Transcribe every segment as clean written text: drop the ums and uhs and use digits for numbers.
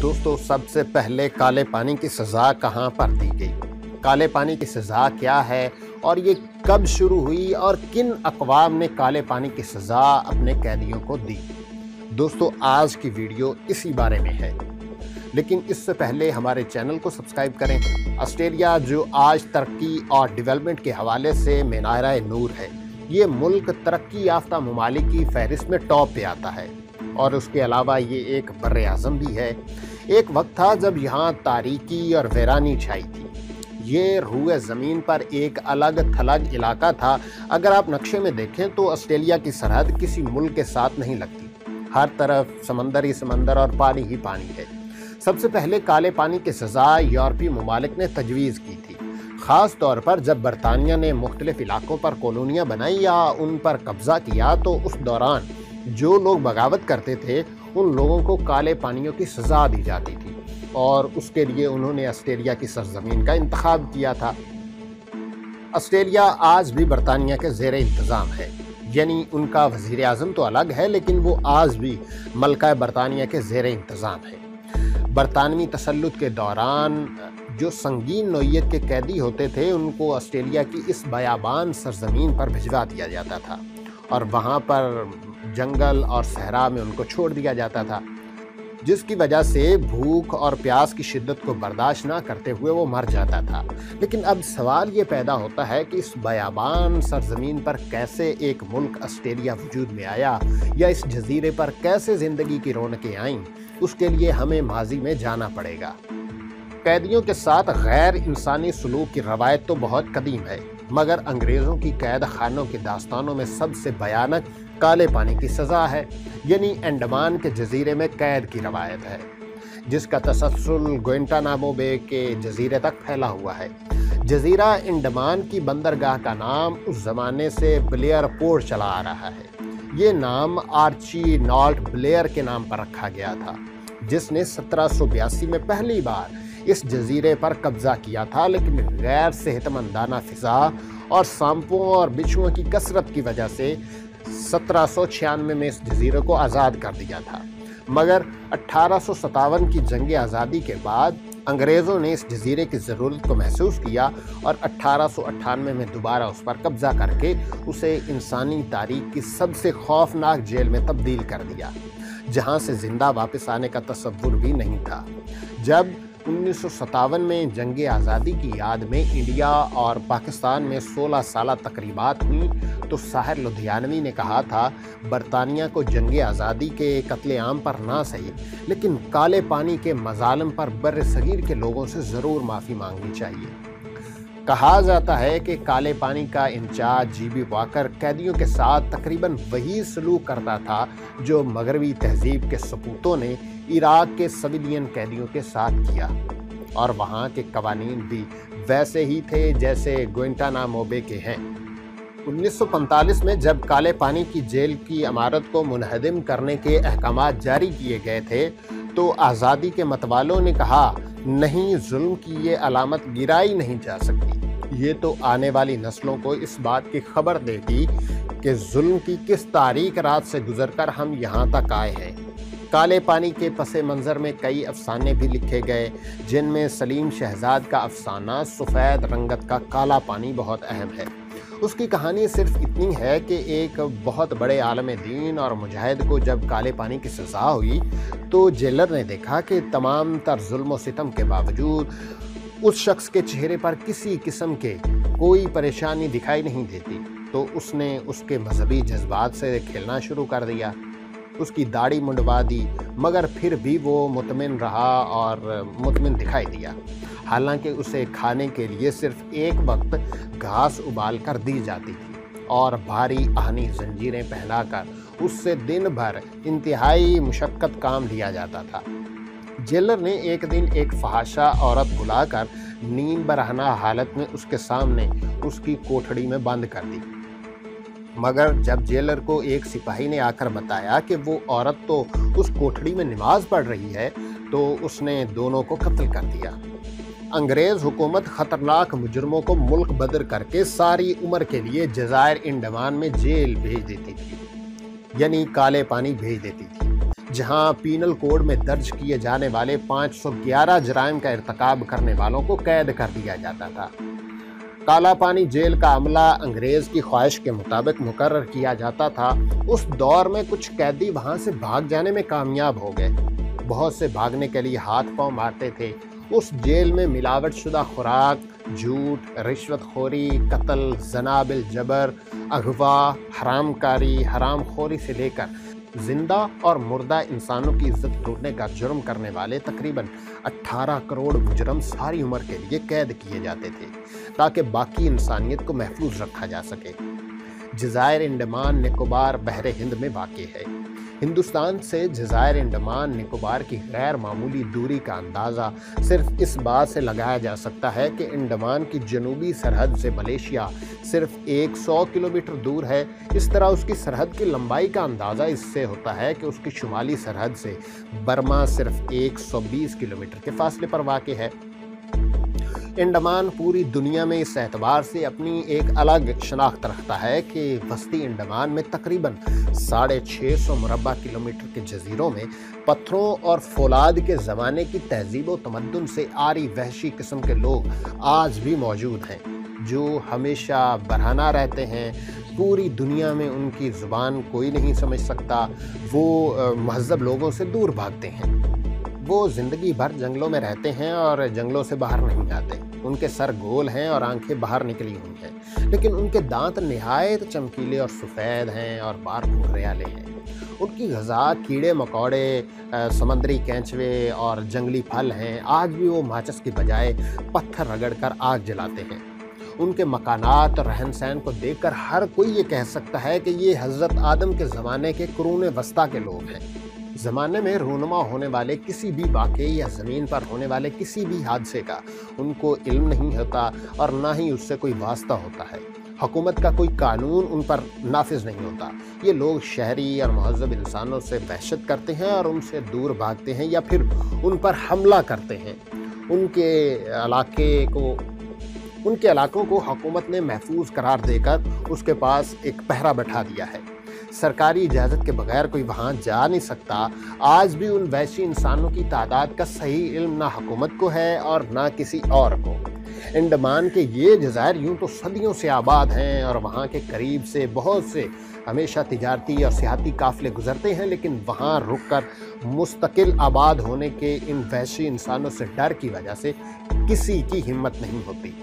दोस्तों, सबसे पहले काले पानी की सज़ा कहाँ पर दी गई, काले पानी की सज़ा क्या है और ये कब शुरू हुई और किन अक़वाम ने काले पानी की सज़ा अपने कैदियों को दी। दोस्तों, आज की वीडियो इसी बारे में है, लेकिन इससे पहले हमारे चैनल को सब्सक्राइब करें। ऑस्ट्रेलिया जो आज तरक्की और डेवलपमेंट के हवाले से मीनारे नूर है, ये मुल्क तरक्की याफ्ता ममालिक की फहरिस्त में टॉप पे आता है और उसके अलावा ये एक बर्रे आज़म भी है। एक वक्त था जब यहाँ तारीकी और वीरानी छाई थी, ये रूए ज़मीन पर एक अलग थलग इलाका था। अगर आप नक्शे में देखें तो ऑस्ट्रेलिया की सरहद किसी मुल्क के साथ नहीं लगती, हर तरफ समंदर ही समंदर और पानी ही पानी है। सबसे पहले काले पानी की सज़ा यूरोपीय ममालिक ने तजवीज़ की थी, ख़ास तौर पर जब बरतानिया ने मुख्तलिफ़ इलाक़ों पर कॉलोनियाँ बनाई या उन पर कब्ज़ा किया, तो उस दौरान जो लोग बगावत करते थे उन लोगों को काले पानियों की सज़ा दी जाती थी और उसके लिए उन्होंने ऑस्ट्रेलिया की सरजमीन का इंतखाब किया था। ऑस्ट्रेलिया आज भी बरतानिया के ज़ेर इंतज़ाम है, यानी उनका वज़ीर आज़म तो अलग है लेकिन वो आज भी मलका बरतानिया के ज़ेर इंतज़ाम है। बरतानवी तसल्लुत के दौरान जो संगीन नौइयत के कैदी होते थे उनको ऑस्ट्रेलिया की इस बयाबान सरजमीन पर भिजवा दिया जाता था और वहाँ पर जंगल और सहरा में उनको छोड़ दिया जाता था, जिसकी वजह से भूख और प्यास की शिद्दत को बर्दाश्त ना करते हुए वो मर जाता था। लेकिन अब सवाल ये पैदा होता है कि इस बयाबान सरजमीन पर कैसे एक मुल्क ऑस्ट्रेलिया वजूद में आया या इस जजीरे पर कैसे ज़िंदगी की रौनकें आईं। उसके लिए हमें माजी में जाना पड़ेगा। कैदियों के साथ गैर इंसानी सलूक की रवायत तो बहुत कदीम है, मगर अंग्रेज़ों की कैद खानों की दास्तानों में सबसे भयानक काले पानी की सज़ा है, यानी अंडमान के जजीरे में कैद की रवायत है, जिसका तसलसल ग्वांटानामो बे के जजीरे तक फैला हुआ है। जजीरा अंडमान की बंदरगाह का नाम उस ज़माने से ब्लेयर पोर्ट चला आ रहा है। ये नाम आर्ची नॉल्ट ब्लेयर के नाम पर रखा गया था, जिसने 1782 में पहली बार इस जजीरे पर कब्ज़ा किया था, लेकिन गैर सेहतमंदाना फ़िज़ा और सांपों और बिच्छुओं की कसरत की वजह से 1796 में इस जजीरे को आज़ाद कर दिया था। मगर 1857 की जंग आज़ादी के बाद अंग्रेज़ों ने इस जजीरे की ज़रूरत को महसूस किया और 1898 में दोबारा उस पर कब्ज़ा करके उसे इंसानी तारीख की सबसे खौफनाक जेल में तब्दील कर दिया, जहाँ से ज़िंदा वापस आने का तसव्वुर भी नहीं था। जब 1957 में जंग आज़ादी की याद में इंडिया और पाकिस्तान में 16 साला तकरीबात हुई, तो साहिर लुधियानवी ने कहा था, बरतानिया को जंग आज़ादी के कत्लेआम पर ना सही लेकिन काले पानी के मज़ालम पर बर्र-ए-सगीर के लोगों से ज़रूर माफ़ी मांगनी चाहिए। कहा जाता है कि काले पानी का इंचार्ज जीबी वॉकर कैदियों के साथ तकरीबन वही सलूक करता था जो मगरबी तहजीब के सपूतों ने इराक के सिविलियन कैदियों के साथ किया, और वहाँ के कवानीन भी वैसे ही थे जैसे ग्वांटानामो बे के हैं। 1945 में जब काले पानी की जेल की इमारत को मुनहदिम करने के अहकाम जारी किए गए थे, तो आज़ादी के मतवालों ने कहा, नहीं, जुल्म की ये अलामत गिराई नहीं जा सकती, ये तो आने वाली नस्लों को इस बात की खबर देगी कि जुल्म की किस तारीख रात से गुजरकर हम यहाँ तक आए हैं। काले पानी के पसे मंज़र में कई अफसाने भी लिखे गए, जिनमें सलीम शहजाद का अफसाना सफ़ेद रंगत का काला पानी बहुत अहम है। उसकी कहानी सिर्फ इतनी है कि एक बहुत बड़े आलम दीन और मुजाहिद को जब काले पानी की सज़ा हुई, तो जेलर ने देखा कि तमाम तर जुल्म व सितम के बावजूद उस शख्स के चेहरे पर किसी किस्म के कोई परेशानी दिखाई नहीं देती, तो उसने उसके मजहबी जज्बात से खेलना शुरू कर दिया। उसकी दाढ़ी मुंडवा दी, मगर फिर भी वो मुतमिन रहा और मुतमिन दिखाई दिया, हालांकि उसे खाने के लिए सिर्फ एक वक्त घास उबाल कर दी जाती थी और भारी आहनी जंजीरें पहनाकर उससे दिन भर इंतहाई मुशक्क़त काम लिया जाता था। जेलर ने एक दिन एक फहाशा औरत बुलाकर नीम बरहना हालत में उसके सामने उसकी कोठड़ी में बंद कर दी, मगर जब जेलर को एक सिपाही ने आकर बताया कि वो औरत तो उस कोठड़ी में नमाज पढ़ रही है, तो उसने दोनों को कत्ल कर दिया। अंग्रेज़ हुकूमत ख़तरनाक मुजरमों को मुल्क बदर करके सारी उम्र के लिए जज़ायर अंडमान में जेल भेज देती थी, यानी काले पानी भेज देती थी। जहां पीनल कोड में दर्ज किए जाने वाले 511 जराइम का इर्तकाब करने वालों को कैद कर दिया जाता था। कालापानी जेल का अमला अंग्रेज़ की ख्वाहिश के मुताबिक मुकर्रर किया जाता था। उस दौर में कुछ कैदी वहां से भाग जाने में कामयाब हो गए, बहुत से भागने के लिए हाथ पांव मारते थे। उस जेल में मिलावट शुदा खुराक, झूठ, रिश्वतखोरी, कत्ल, जनाबिल जबर, अगवा, हरामकारी, हरामखोरी से लेकर जिंदा और मुर्दा इंसानों की इज्जत तोड़ने का जुर्म करने वाले तकरीबन 18 करोड़ मुजरम सारी उम्र के लिए कैद किए जाते थे ताकि बाकी इंसानियत को महफूज रखा जा सके। जज़ायर अंडमान निकोबार बहर हिंद में वाक़ है। हिंदुस्तान से जज़ायर अंडमान निकोबार की गैर मामूली दूरी का अंदाज़ा सिर्फ इस बात से लगाया जा सकता है कि अंडमान की जनूबी सरहद से मलेशिया सिर्फ 100 किलोमीटर दूर है। इस तरह उसकी सरहद की लंबाई का अंदाज़ा इससे होता है कि उसकी शुमाली सरहद से बर्मा सिर्फ 120 किलोमीटर के फासले पर वाक़ है। अंडमान पूरी दुनिया में इस एतबार से अपनी एक अलग शनाख्त रखता है कि वस्ती अंडमान में तकरीबन 650 मुरबा किलोमीटर के जजीरों में पत्थरों और फौलाद के ज़माने की तहजीब व तमद्दुन से आरी वहशी किस्म के लोग आज भी मौजूद हैं जो हमेशा बरहना रहते हैं। पूरी दुनिया में उनकी ज़ुबान कोई नहीं समझ सकता। वो महज़ब लोगों से दूर भागते हैं। वो ज़िंदगी भर जंगलों में रहते हैं और जंगलों से बाहर नहीं जाते। उनके सर गोल हैं और आंखें बाहर निकली हुई हैं, लेकिन उनके दांत नहायत चमकीले और सफ़ेद हैं और बाल भूरेले हैं। उनकी ग़िज़ा कीड़े मकोड़े, समंदरी केंचवे और जंगली फल हैं। आज भी वो माचिस की बजाय पत्थर रगड़कर आग जलाते हैं। उनके मकानात और रहन सहन को देखकर हर कोई ये कह सकता है कि ये हज़रत आदम के ज़माने के कुरून वस्ता के लोग हैं। ज़माने में रूनुमा होने वाले किसी भी वाक़े या ज़मीन पर होने वाले किसी भी हादसे का उनको इल्म नहीं होता और ना ही उससे कोई वास्ता होता है। हुकूमत का कोई कानून उन पर नाफिज नहीं होता। ये लोग शहरी और महज़ब इंसानों से वहशत करते हैं और उनसे दूर भागते हैं या फिर उन पर हमला करते हैं। उनके इलाकों को हुकूमत ने महफूज करार देकर उसके पास एक पहरा बैठा दिया है। सरकारी इजाज़त के बगैर कोई वहाँ जा नहीं सकता। आज भी उन वैशी इंसानों की तादाद का सही इल्म ना हुकूमत को है और ना किसी और को। अंडमान के ये जज़ायर यूँ तो सदियों से आबाद हैं और वहाँ के करीब से बहुत से हमेशा तिजारती और सियाती काफ़िले गुजरते हैं, लेकिन वहाँ रुक कर मुस्तकिल आबाद होने के इन वैशी इंसानों से डर की वजह से किसी की हिम्मत नहीं होती।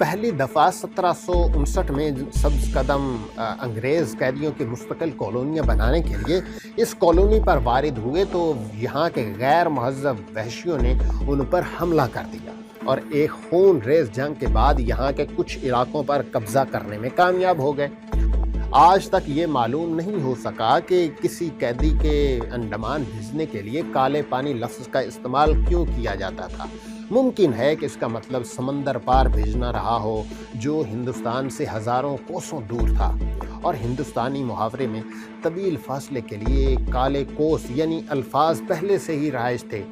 पहली दफ़ा 1759 में सब्ज़ कदम अंग्रेज़ कैदियों की मुस्तकिल कॉलोनियाँ बनाने के लिए इस कॉलोनी पर वारिद हुए तो यहाँ के गैर महज़ब वहशियों ने उन पर हमला कर दिया और एक खून रेज जंग के बाद यहाँ के कुछ इलाकों पर कब्ज़ा करने में कामयाब हो गए। आज तक ये मालूम नहीं हो सका कि किसी कैदी के अंडमान भेजने के लिए काले पानी लफ्ज़ का इस्तेमाल क्यों किया जाता था। मुमकिन है कि इसका मतलब समंदर पार भेजना रहा हो, जो हिंदुस्तान से हज़ारों कोसों दूर था और हिंदुस्तानी मुहावरे में तवील फासले के लिए काले कोस यानी अल्फाज पहले से ही राइज थे।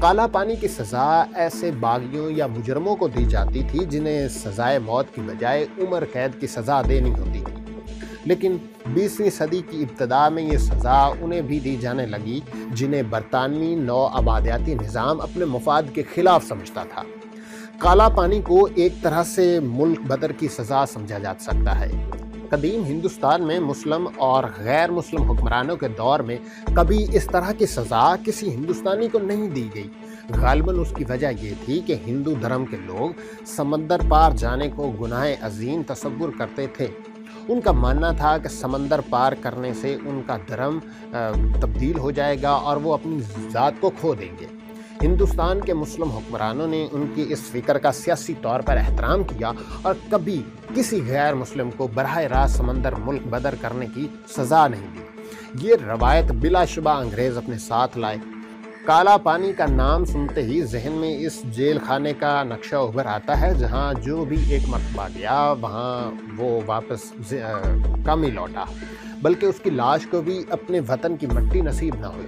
काला पानी की सज़ा ऐसे बागियों या मुजरमों को दी जाती थी जिन्हें सज़ाए मौत की बजाय उम्र कैद की सज़ा देनी होती थी, लेकिन 20वीं सदी की इब्तदा में ये सज़ा उन्हें भी दी जाने लगी जिन्हें बरतानवी नौ आबादियाती निज़ाम अपने मुफाद के ख़िलाफ़ समझता था। काला पानी को एक तरह से मुल्क बदर की सज़ा समझा जा सकता है। कदीम हिंदुस्तान में मुस्लिम और गैर मुस्लिम हुक्मरानों के दौर में कभी इस तरह की सज़ा किसी हिंदुस्तानी को नहीं दी गई। गालिबन उसकी वजह ये थी कि हिंदू धर्म के लोग समंदर पार जाने को गुनाह अजीम तस्वुर करते थे। उनका मानना था कि समंदर पार करने से उनका धर्म तब्दील हो जाएगा और वो अपनी ज़ात को खो देंगे। हिंदुस्तान के मुस्लिम हुक्मरानों ने उनकी इस फ़िक्र का सियासी तौर पर एहतराम किया और कभी किसी गैर मुस्लिम को बराह रास्त समंदर मुल्क बदर करने की सज़ा नहीं दी। ये रवायत बिलाशुबा अंग्रेज़ अपने साथ लाए। काला पानी का नाम सुनते ही जहन में इस जेल खाने का नक्शा उभर आता है जहाँ जो भी एक मरतबा गया वहाँ वो वापस कम ही लौटा, बल्कि उसकी लाश को भी अपने वतन की मिट्टी नसीब ना हुई।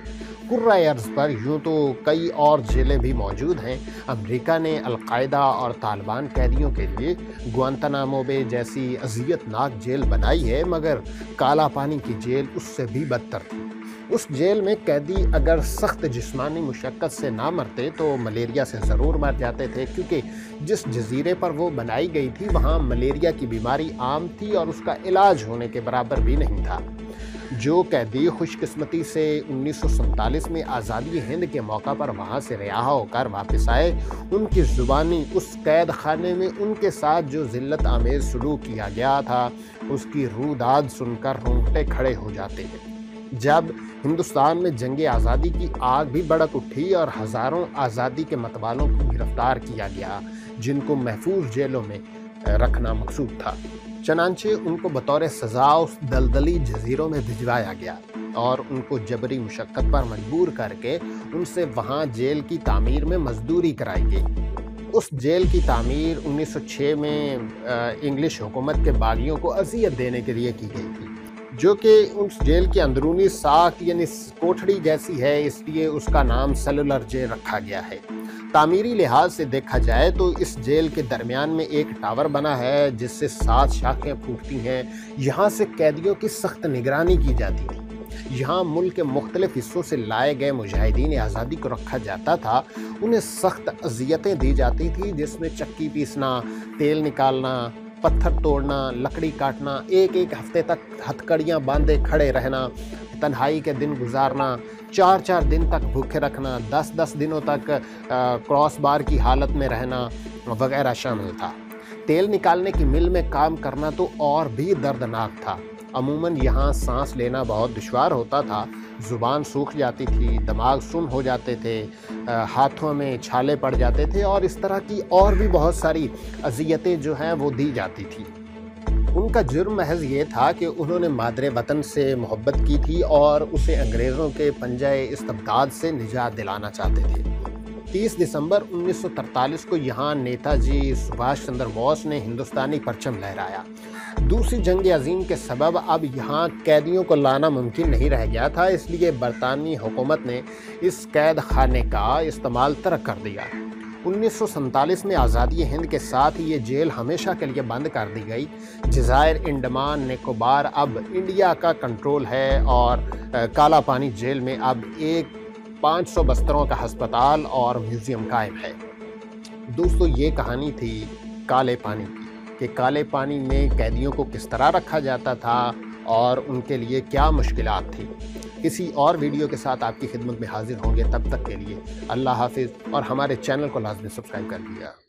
कुर्राए अर्ज़ पर यूँ तो कई और जेलें भी मौजूद हैं। अमेरिका ने अलकायदा और तालिबान कैदियों के लिए गुआंतानामो बे जैसी अजियतनाक जेल बनाई है, मगर काला पानी की जेल उससे भी बदतर थी। उस जेल में कैदी अगर सख्त जिस्मानी मशक्क़त से ना मरते तो मलेरिया से ज़रूर मर जाते थे, क्योंकि जिस जज़ीरे पर वो बनाई गई थी वहाँ मलेरिया की बीमारी आम थी और उसका इलाज होने के बराबर भी नहीं था। जो कैदी खुशकिस्मती से 1947 में आज़ादी हिंद के मौका पर वहाँ से रिहा होकर वापस आए, उनकी ज़ुबानी उस कैद खाने में उनके साथ जो ज़िल्लत आमेज़ सलूक किया गया था उसकी रूदाद सुनकर रोंगटे खड़े हो जाते हैं। जब हिंदुस्तान में जंग आज़ादी की आग भी भड़क उठी और हज़ारों आज़ादी के मतवालों को गिरफ्तार किया गया जिनको महफूज जेलों में रखना मकसूद था, चनांचे उनको बतौर सज़ा उस दलदली जजीरों में भिजवाया गया और उनको जबरी मुशक्क़त पर मजबूर करके उनसे वहाँ जेल की तामीर में मजदूरी कराई गई। उस जेल की तामीर 1906 में इंग्लिश हुकूमत के बागियों को अजियत देने के लिए की गई थी, जो कि उस जेल की अंदरूनी साख यानी कोठड़ी जैसी है, इसलिए उसका नाम सेलुलर जेल रखा गया है। तामीरी लिहाज से देखा जाए तो इस जेल के दरमियान में एक टावर बना है जिससे 7 शाखें फूटती हैं। यहाँ से कैदियों की सख्त निगरानी की जाती थी। यहाँ मुल्क के मुख्तलिफ हिस्सों से लाए गए मुजाहिदीन आज़ादी को रखा जाता था। उन्हें सख्त अजियतें दी जाती थी जिसमें चक्की पीसना, तेल निकालना, पत्थर तोड़ना, लकड़ी काटना, एक एक हफ्ते तक हथकड़ियाँ बांधे खड़े रहना, तन्हाई के दिन गुजारना, 4-4 दिन तक भूखे रखना, 10-10 दिनों तक क्रॉस बार की हालत में रहना वगैरह शामिल था। तेल निकालने की मिल में काम करना तो और भी दर्दनाक था। अमूमन यहाँ सांस लेना बहुत दुश्वार होता था, ज़ुबान सूख जाती थी, दिमाग सुन हो जाते थे, हाथों में छाले पड़ जाते थे और इस तरह की और भी बहुत सारी अजियतें जो हैं वो दी जाती थी। उनका जुर्म महज ये था कि उन्होंने मादरे वतन से मोहब्बत की थी और उसे अंग्रेज़ों के पंजाए इस्तबदाद से निजात दिलाना चाहते थे। 30 दिसंबर 1943 को यहाँ नेताजी सुभाष चंद्र बोस ने हिंदुस्तानी परचम लहराया। दूसरी जंग अजीम के सबब अब यहाँ कैदियों को लाना मुमकिन नहीं रह गया था, इसलिए बरतानी हुकूमत ने इस कैद खाने का इस्तेमाल तर्क कर दिया। 1947 में आज़ादी हिंद के साथ ही ये जेल हमेशा के लिए बंद कर दी गई। जज़ायर अंडमान निकोबार अब इंडिया का कंट्रोल है और कालापानी जेल में अब एक 500 बस्तरों का हस्पताल और म्यूज़ियम कायम है। दोस्तों, ये कहानी थी काले पानी की, कि काले पानी में कैदियों को किस तरह रखा जाता था और उनके लिए क्या मुश्किलात थी। किसी और वीडियो के साथ आपकी खिदमत में हाजिर होंगे, तब तक के लिए अल्लाह हाफिज़ और हमारे चैनल को लाजमी सब्सक्राइब कर दिया।